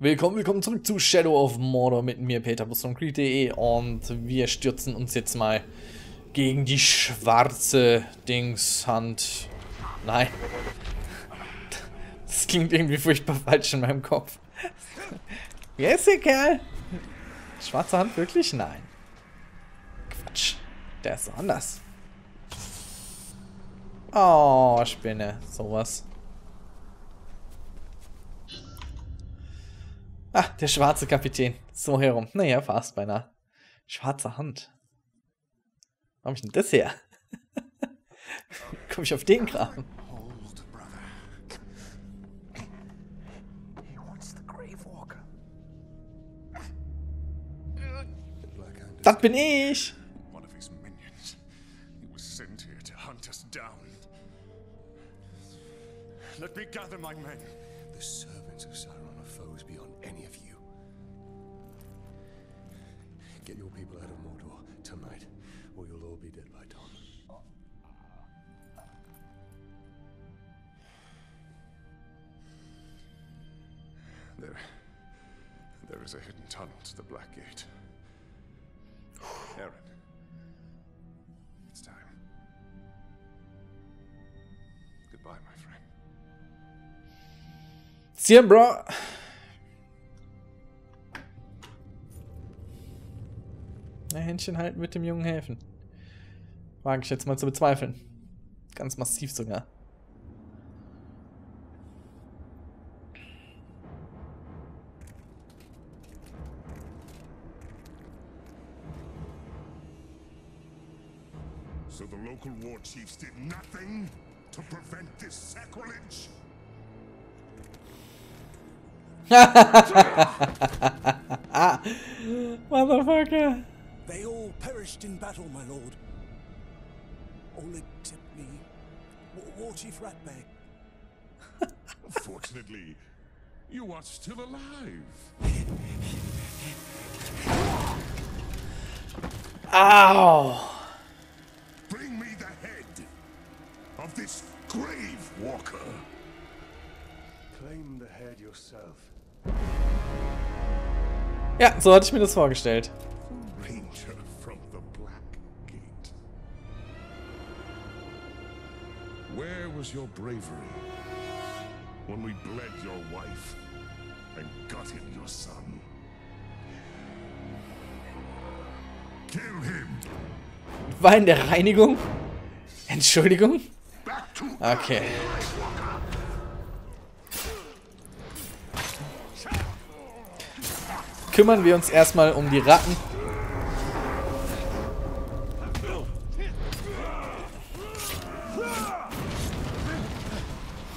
Willkommen zurück zu Shadow of Mordor mit mir, Peterbus von Creed.de, und wir stürzen uns jetzt mal gegen die schwarze Dingshand. Nein. Das klingt irgendwie furchtbar falsch in meinem Kopf. Wer ist der Kerl? Schwarze Hand wirklich? Nein. Quatsch. Der ist so anders. Oh, Spinne. Sowas. Ah, der schwarze Kapitän. So herum. Naja, fast beinahe. Schwarze Hand. Wo hab ich denn das her? Komm ich auf den Graben? Das bin ich! Let me gather my men. The servants of Saron are foes beyond any of you. Get your people out of Mordor tonight, or you'll all be dead by dawn. There is a hidden tunnel to the Black Gate. Aaron, it's time. Goodbye, my friend. Siembra! Na, Händchen halten mit dem jungen Helfen. Wage ich jetzt mal zu bezweifeln. Ganz massiv sogar. So the local war chiefs did nothing to prevent this sacrilege? Motherfucker! They all perished in battle, my lord. All except me, War Chief Ratbeck. Fortunately, you are still alive. Ow! Bring me the head of this Grave Walker. Claim the head yourself. Ja, so hatte ich mir das vorgestellt. Ranger from the Black Gate. Where was your bravery when we bled your wife and gutted your son? Kill him. War in der Reinigung? Entschuldigung? Okay. Kümmern wir uns erstmal um die Ratten.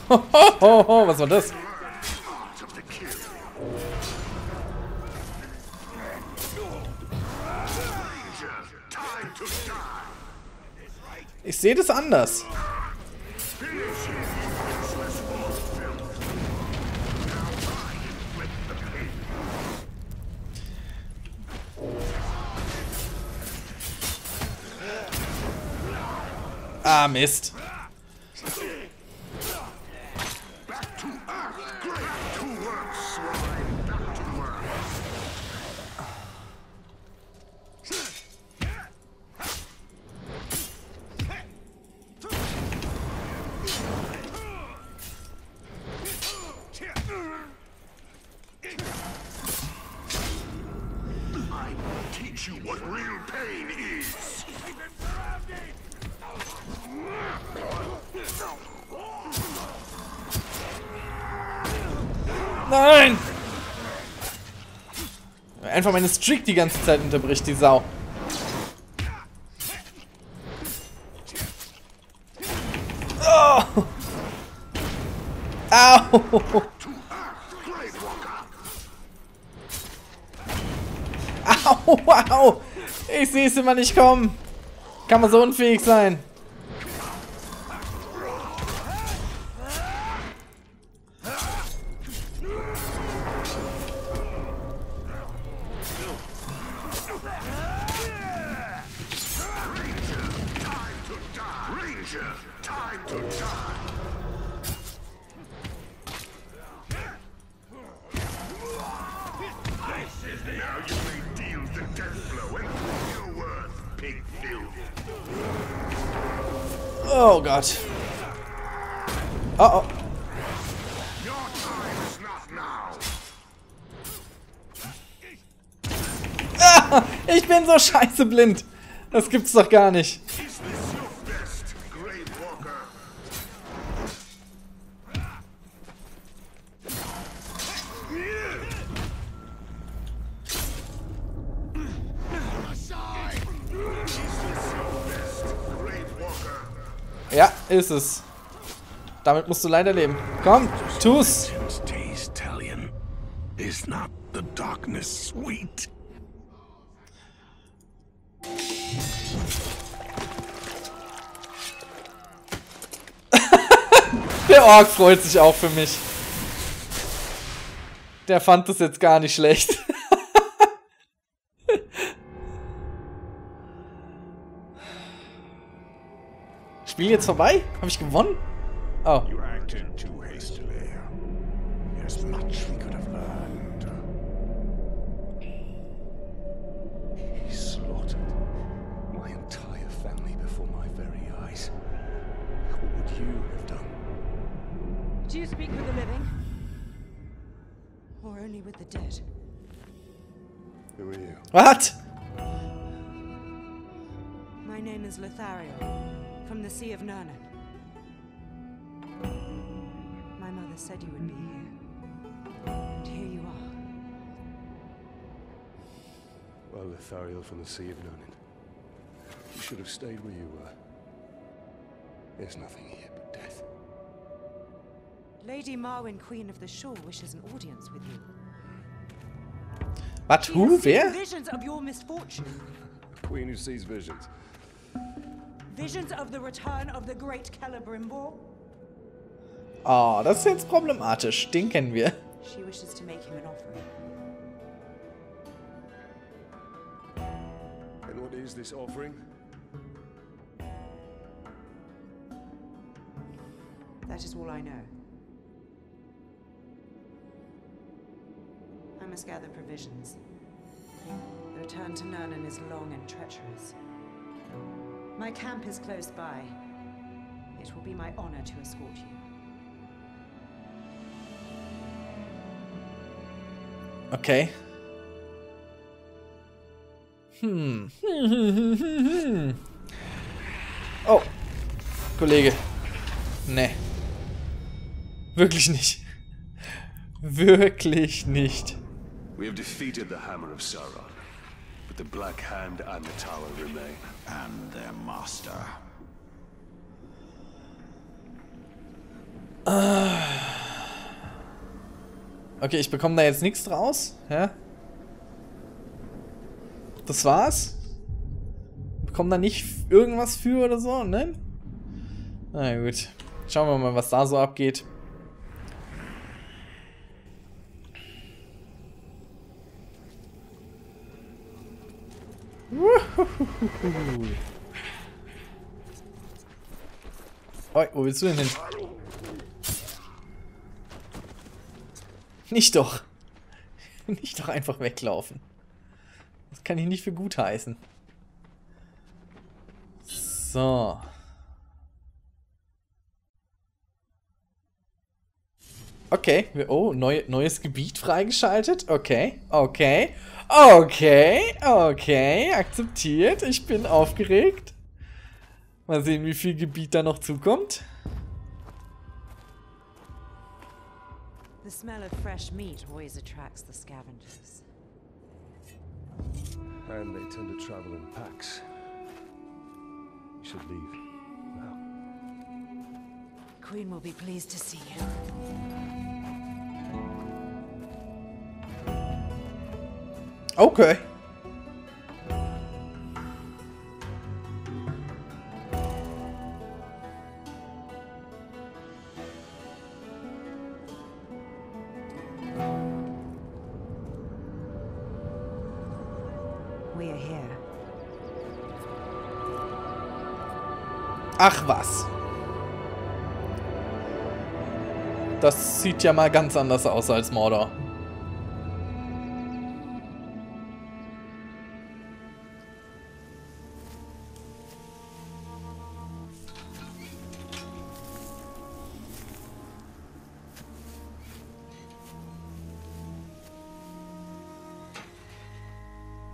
Ho, ho, ho, ho, was war das? Ich sehe das anders. Ah, Mist. Nein! Einfach meine Streak die ganze Zeit unterbricht, die Sau. Oh. Au! Au, au! Ich sehe es immer nicht kommen! Kann man so unfähig sein? Oh Gott. Oh, oh. Ah, ich bin so scheiße blind. Das gibt's doch gar nicht. Ja, ist es. Damit musst du leider leben. Komm, tu's. Der Ork freut sich auch für mich. Der fand das jetzt gar nicht schlecht. Spiel jetzt vorbei? Habe ich gewonnen? Oh. Do you speak with the living? Or only with the dead? Who are you? What? My name is Lithariel, from the Sea of Nurnen. My mother said you would be here. And here you are. Well, Lithariel from the Sea of Nurnen. You should have stayed where you were. There's nothing here but death. Lady Marwen, Queen of the Shore, wishes an audience with you. But who? Wer? Visions of your misfortune. A queen who sees visions. Visions of the return of the great Celebrimbor. Oh, das ist jetzt problematisch. Den kennen wir. She wishes to make him an offering. And what is this offering? That is all I know. I must gather provisions. The return to Nurnen is long and treacherous. My camp is close by. It will be my honor to escort you. Okay. Hmm. Oh, Kollege. Nee. Wirklich nicht. Wirklich nicht. We have defeated the hammer of Saron, but the Black Hand and the Tower remain, and their master. Okay, ich bekomme da jetzt nichts draus, ja? Das war's? Bekomme da nicht irgendwas für oder so, ne? Na gut. Schauen wir mal, was da so abgeht. Oh, wo willst du denn hin? Nicht doch. Nicht doch einfach weglaufen. Das kann ich nicht für gut heißen. So. Okay. Oh, neues Gebiet freigeschaltet. Okay. Okay. Okay, okay, akzeptiert. Ich bin aufgeregt. Mal sehen, wie viel Gebiet da noch zukommt. The smell of fresh meat always attracts the scavengers. And they tend to travel in packs. You should leave now. The Queen will be pleased to see you. Okay. We are here. Ach was. Das sieht ja mal ganz anders aus als Mordor.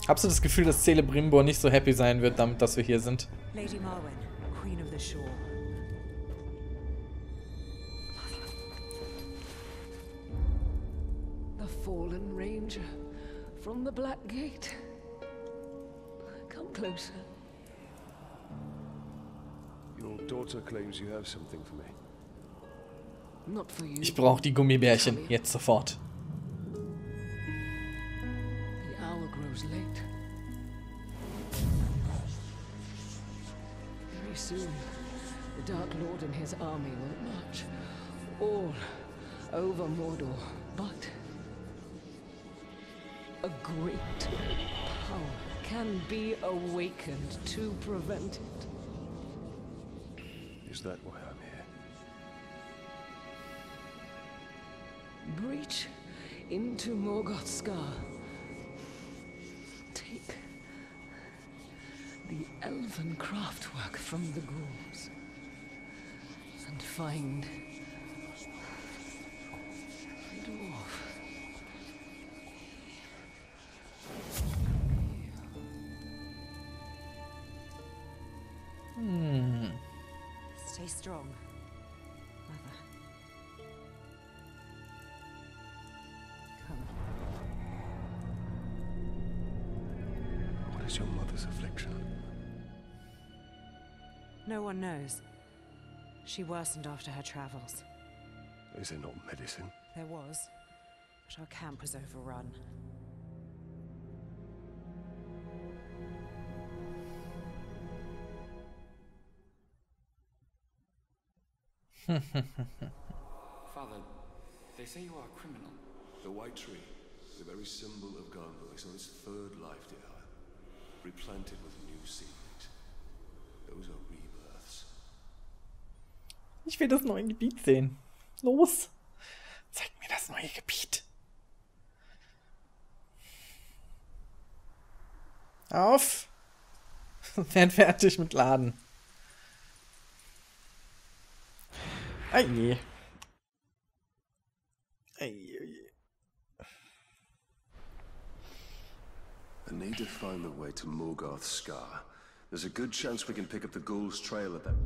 Hast du das Gefühl, dass Celebrimbor nicht so happy sein wird, damit, dass wir hier sind? Lady Marwen, Queen of the Shore. The fallen ranger from the Black Gate. Come closer. Your daughter claims you have something for me. Not for you. Ich brauche die Gummibärchen jetzt sofort. Very soon, the Dark Lord and his army will march all over Mordor, but a great power can be awakened to prevent it. Is that why I'm here? Breach into Morgoth's Scar. The elven craftwork from the ghouls and find the dwarf. Stay strong, Mother. Come. What is your mother's affliction? No one knows. She worsened after her travels. Is there not medicine? There was, but our camp was overrun. Father, they say you are a criminal. The white tree, the very symbol of Garnville, is on its third life, dear. Replanted with new seeds. Those are real. Ich will das neue Gebiet sehen. Los! Zeig mir das neue Gebiet. Auf! Werd fertig mit Laden. Ei je. Ei je. I need to find the way to Morgoth's Scar. There's a good chance we can pick up the ghouls' trail of them.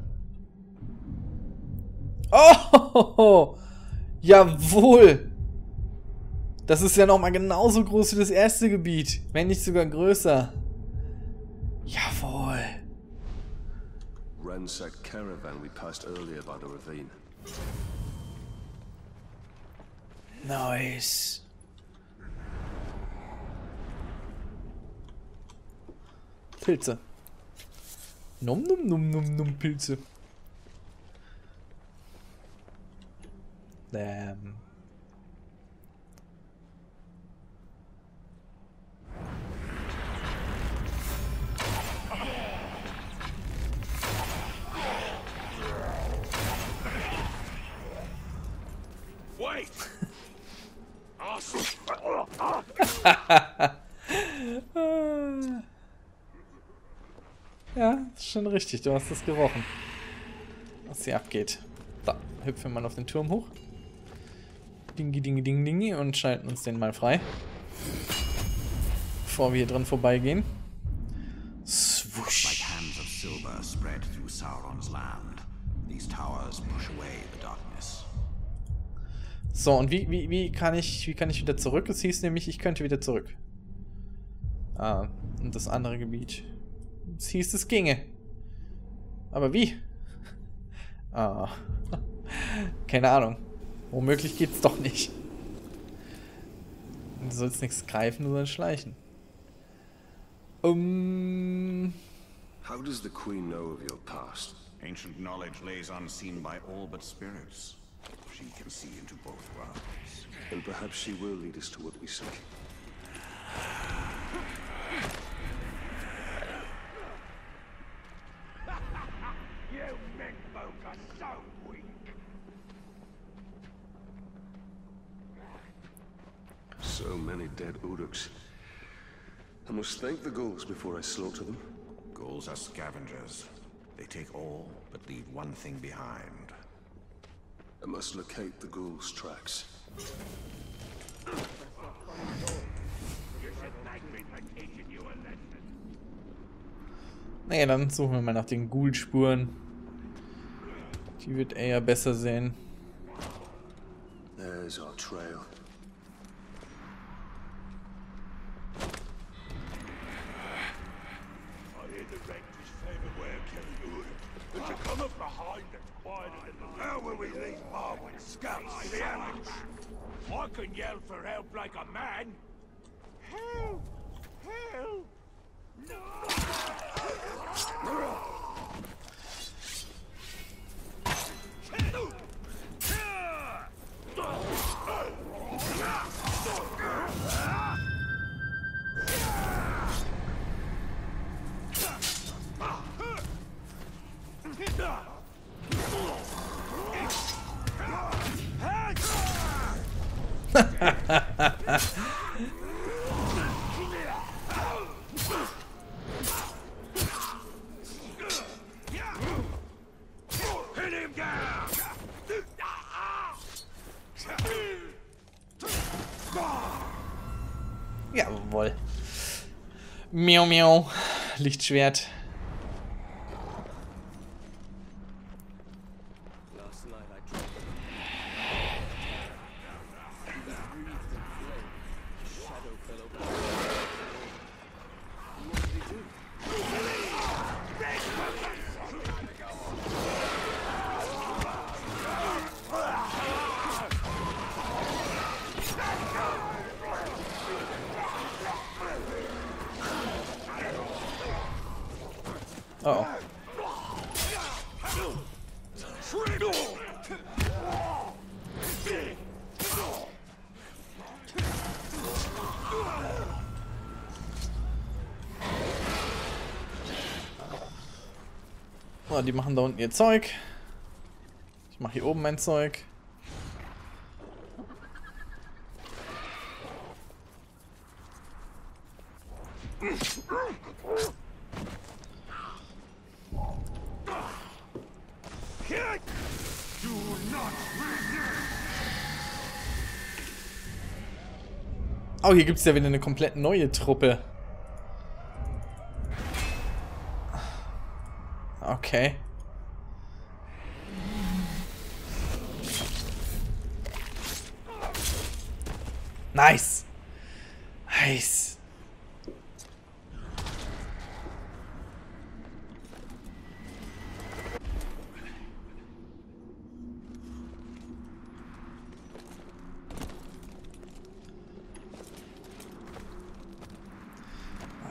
Oh, jawohl. Das ist ja nochmal genauso groß wie das erste Gebiet, wenn nicht sogar größer. Jawohl. Ransack caravan we passed earlier by the ravine. Nice. Pilze. Num num num num num Pilze. Wait. Ja, ist schon richtig, du hast es gerochen. Was hier abgeht. Da, hüpfen wir mal auf den Turm hoch. Dingi, dingi, dingi, dingi und schalten uns den mal frei. Bevor wir hier dran vorbeigehen. Swoosh. Like hands of silver spread through Sauron's land. These towers push away the darkness. So, und wie kann ich wieder zurück? Es hieß nämlich, ich könnte wieder zurück. Ah, und das andere Gebiet. Es hieß, es ginge. Aber wie? Ah. Keine Ahnung. Womöglich geht's doch nicht. Du sollst nichts greifen, sondern schleichen. How does the queen know of your past? Ancient knowledge lays unseen by all but spirits. She can see into both worlds. And perhaps she will lead us to what we seek. So many dead Uruks. I must thank the ghouls before I slaughter them. Ghouls are scavengers. They take all, but leave one thing behind. I must locate the ghouls' tracks. You should thank me for teaching you a Naja, dann suchen wir mal nach den Ghoul-Spuren. Die wird er ja besser sehen. There's our trail. How will we leave Marwen's scouts to the ambush? I can yell for help like a man. Help! Help! No! Jawohl. Miau, miau. Lichtschwert. Uh oh. So, die machen da unten ihr Zeug. Ich mache hier oben mein Zeug. Oh, hier gibt es ja wieder eine komplett neue Truppe. Okay. Nice. Nice.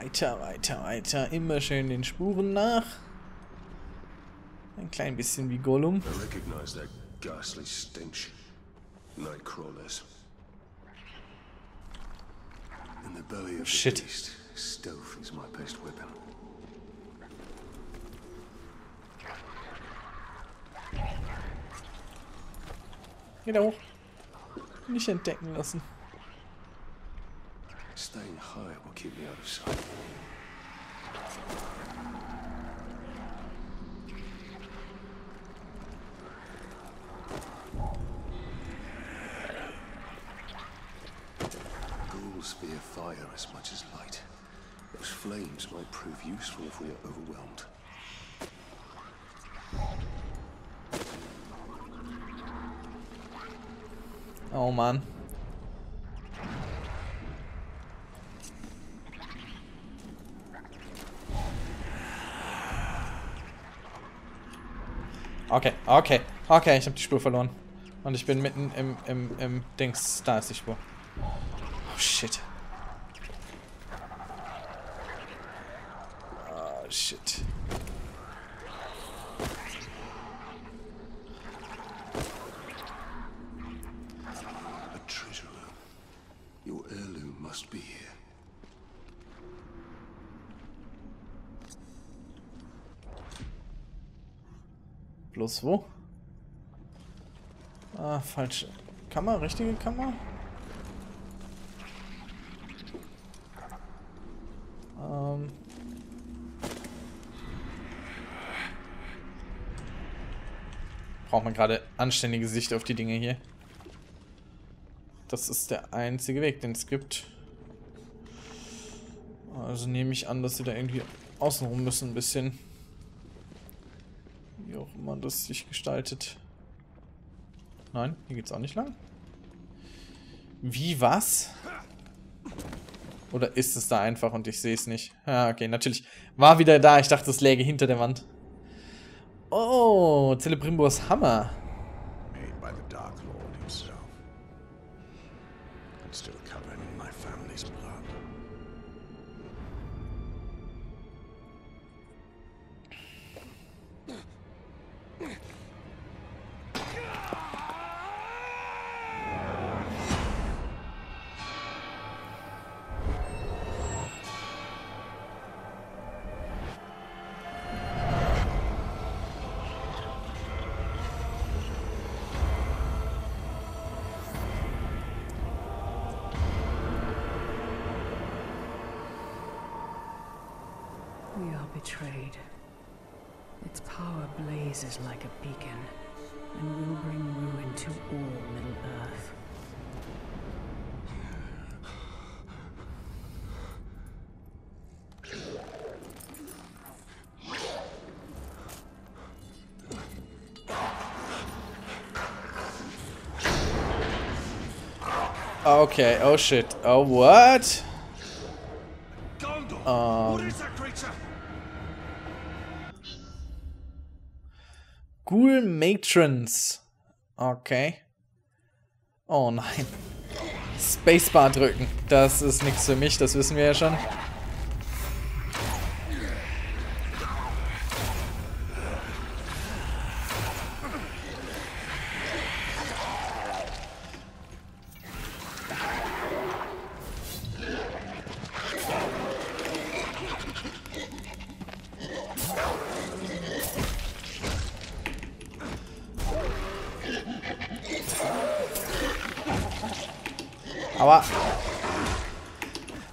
Weiter, weiter, weiter. Immer schön den Spuren nach. Ein klein bisschen wie Gollum. I recognize that ghastly stench. Nightcrawlers. In the belly of the beast, stealth is my best weapon. Geh da hoch. Nicht entdecken lassen. Staying high will keep me out of sight. Ghouls fear fire as much as light. Those flames might prove useful if we are overwhelmed. Oh man. Okay, okay, okay, ich habe die Spur verloren. Und ich bin mitten im Dings. Da ist die Spur. Oh shit. Oh shit. A treasure room. Your heirloom must be here. Bloß wo? Ah, falsche Kammer, richtige Kammer? Braucht man gerade anständige Sicht auf die Dinge hier. Das ist der einzige Weg, den es gibt. Also nehme ich an, dass sie da irgendwie außenrum müssen ein bisschen. Wie auch immer das sich gestaltet. Nein, hier geht's auch nicht lang. Wie, was? Oder ist es da einfach und ich sehe es nicht? Ja, okay, natürlich. War wieder da. Ich dachte, es läge hinter der Wand. Oh, Celebrimbors Hammer. Betrayed. Its power blazes like a beacon and will bring ruin to all Middle Earth. Okay, oh shit. Oh, what? Ghoul Matrons. Okay. Oh nein. Spacebar drücken. Das ist nichts für mich, das wissen wir ja schon.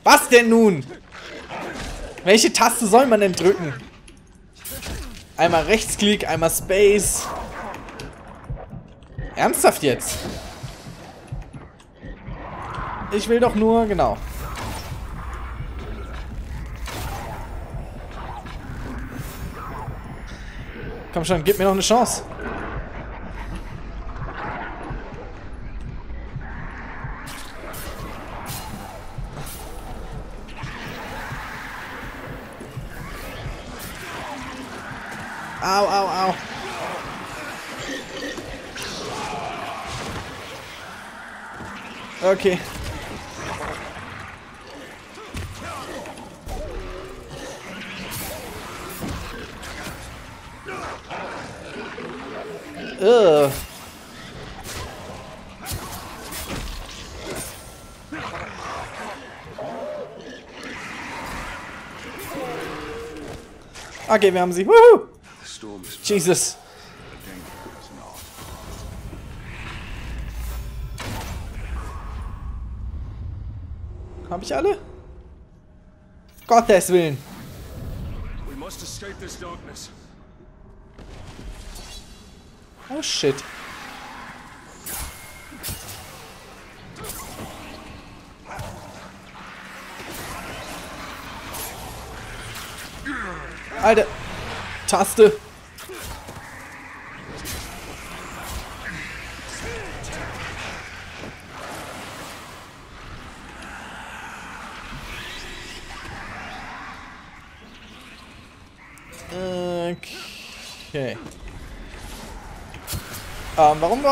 Was denn nun? Welche Taste soll man denn drücken? Einmal Rechtsklick, einmal Space. Ernsthaft jetzt? Ich will doch nur, genau. Komm schon, gib mir noch eine Chance. Au, au, au. Okay. Ugh. Okay, wir haben sie. Wuhu! Jesus. Hab ich alle? Gottes Willen. Oh shit. Alter. Taste. Okay. Warum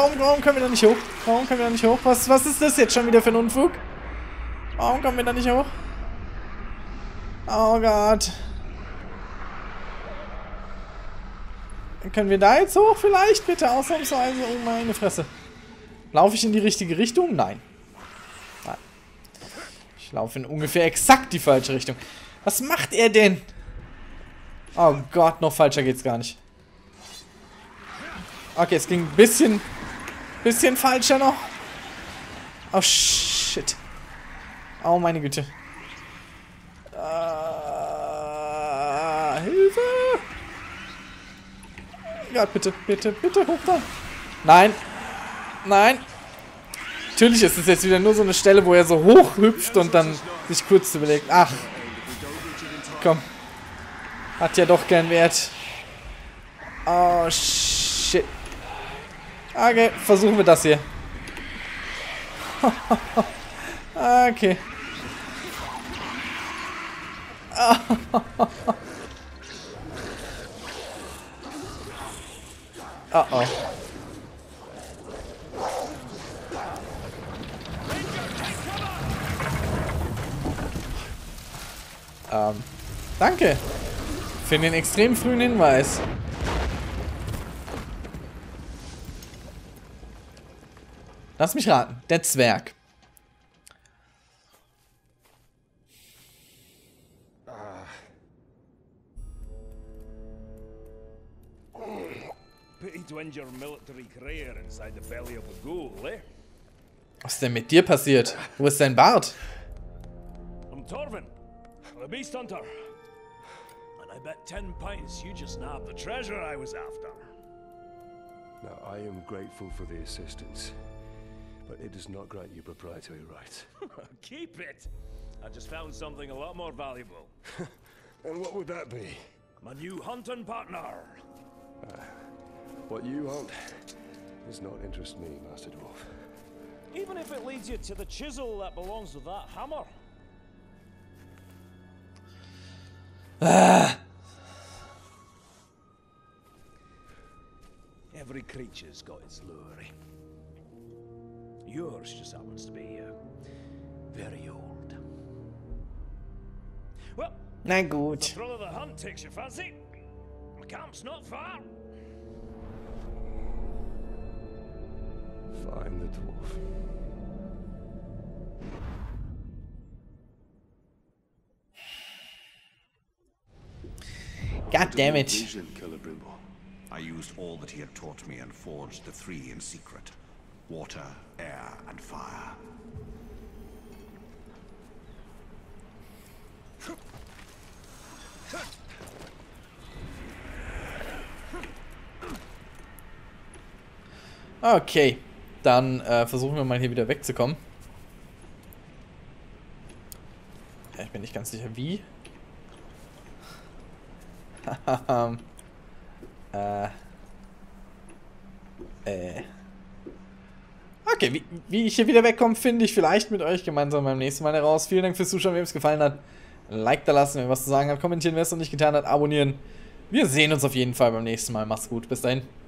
können wir da nicht hoch? Warum können wir da nicht hoch? Was ist das jetzt schon wieder für ein Unfug? Warum kommen wir da nicht hoch? Oh Gott. Können wir da jetzt hoch vielleicht? Bitte ausnahmsweise. Oh meine Fresse. Laufe ich in die richtige Richtung? Nein. Nein. Ich laufe in ungefähr exakt die falsche Richtung. Was macht er denn? Oh Gott, noch falscher geht's gar nicht. Okay, es ging ein bisschen falscher noch. Oh shit. Oh meine Güte. Hilfe! Ja, bitte, bitte, bitte hoch da. Nein. Nein. Natürlich ist es jetzt wieder nur so eine Stelle, wo er so hoch hüpft und dann sich kurz überlegt. Ach. Komm. Hat ja doch gern Wert. Oh, shit. Okay, versuchen wir das hier. Okay. Oh, oh. Danke für den extrem frühen Hinweis. Lass mich raten, der Zwerg. Was ist denn mit dir passiert? Wo ist dein Bart? The beast hunter, and I bet 10 pints you just nabbed the treasure I was after. Now I am grateful for the assistance, but it does not grant you proprietary rights. Keep it. I just found something a lot more valuable. And what would that be? My new hunting partner. What you hunt does not interest me, Master Dwarf. Even if it leads you to the chisel that belongs with that hammer. Every creature's got its lure. Yours just happens to be very old. Well, na gut. The thrill of the hunt takes your fancy. The camp's not far. Find the dwarf. God damn it. Celebrimbor. I used all that he had taught me and forged the three in secret. Water, air, and fire. Okay, dann versuchen wir mal hier wieder wegzukommen. Ja, ich bin nicht ganz sicher wie. Okay, wie ich hier wieder wegkomme, finde ich vielleicht mit euch gemeinsam beim nächsten Mal heraus. Vielen Dank fürs Zuschauen, wem es gefallen hat. Ein Like da lassen, wenn ihr was zu sagen habt. Kommentieren, wer es noch nicht getan hat. Abonnieren. Wir sehen uns auf jeden Fall beim nächsten Mal. Macht's gut. Bis dahin.